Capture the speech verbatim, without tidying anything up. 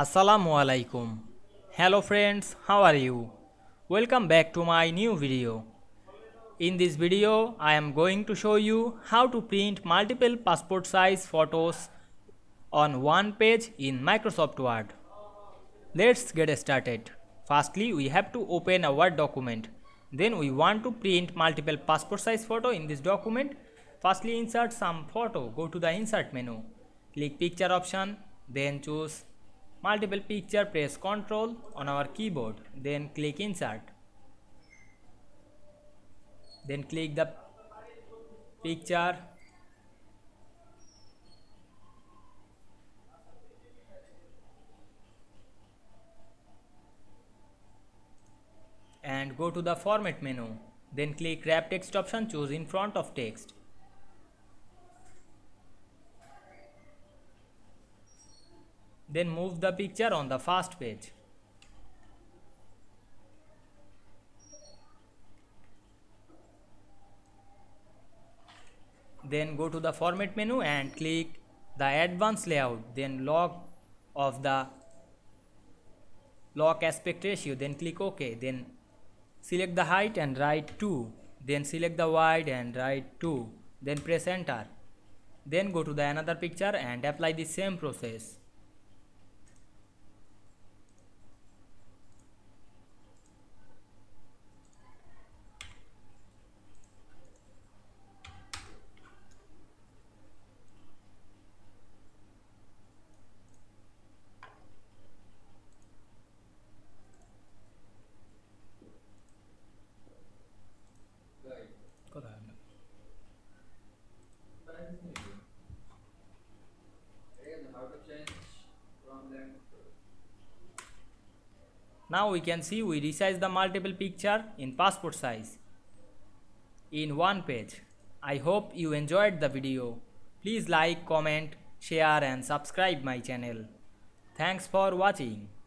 Assalamu alaikum. Hello friends, how are you? Welcome back to my new video. In this video, I am going to show you how to print multiple passport size photos on one page in Microsoft Word. Let's get started. Firstly, we have to open a Word document. Then we want to print multiple passport size photo in this document. Firstly, insert some photo. Go to the insert menu. Click picture option. Then choose multiple picture, press Ctrl on our keyboard, then click insert, then click the picture, and go to the format menu, then click wrap text option, choose in front of text. Then move the picture on the first page. Then go to the format menu and click the advanced layout. Then lock of the lock aspect ratio. Then click OK. Then select the height and write two. Then select the wide and write two. Then press enter. Then go to the another picture and apply the same process. Now we can see we resize the multiple picture in passport size in one page. I hope you enjoyed the video. Please like, comment, share and subscribe my channel. Thanks for watching.